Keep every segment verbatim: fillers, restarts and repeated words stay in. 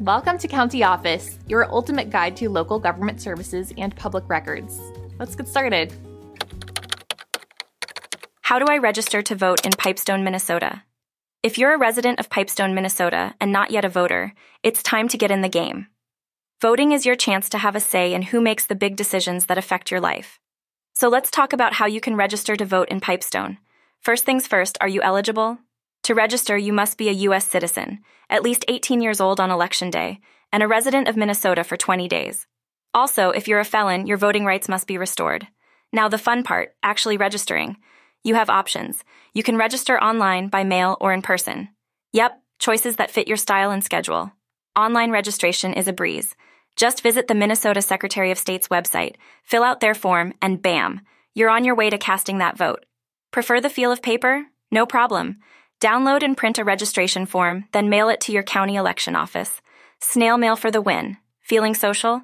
Welcome to County Office, your ultimate guide to local government services and public records. Let's get started. How do I register to vote in Pipestone, Minnesota? If you're a resident of Pipestone, Minnesota, and not yet a voter, it's time to get in the game. Voting is your chance to have a say in who makes the big decisions that affect your life. So let's talk about how you can register to vote in Pipestone. First things first, are you eligible? To register, you must be a U S citizen, at least eighteen years old on Election Day, and a resident of Minnesota for twenty days. Also, if you're a felon, your voting rights must be restored. Now the fun part, actually registering. You have options. You can register online, by mail, or in person. Yep, choices that fit your style and schedule. Online registration is a breeze. Just visit the Minnesota Secretary of State's website, fill out their form, and bam, you're on your way to casting that vote. Prefer the feel of paper? No problem. Download and print a registration form, then mail it to your county election office. Snail mail for the win. Feeling social?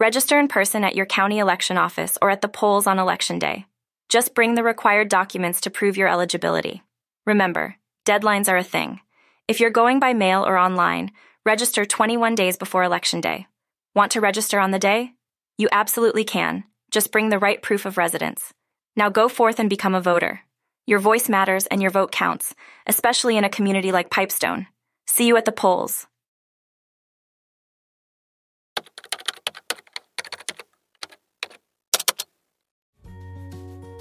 Register in person at your county election office or at the polls on Election Day. Just bring the required documents to prove your eligibility. Remember, deadlines are a thing. If you're going by mail or online, register twenty-one days before Election Day. Want to register on the day? You absolutely can. Just bring the right proof of residence. Now go forth and become a voter. Your voice matters and your vote counts, especially in a community like Pipestone. See you at the polls.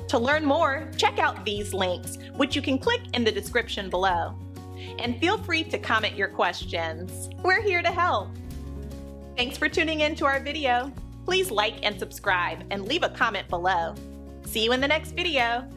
To learn more, check out these links, which you can click in the description below. And feel free to comment your questions. We're here to help. Thanks for tuning in to our video. Please like and subscribe and leave a comment below. See you in the next video.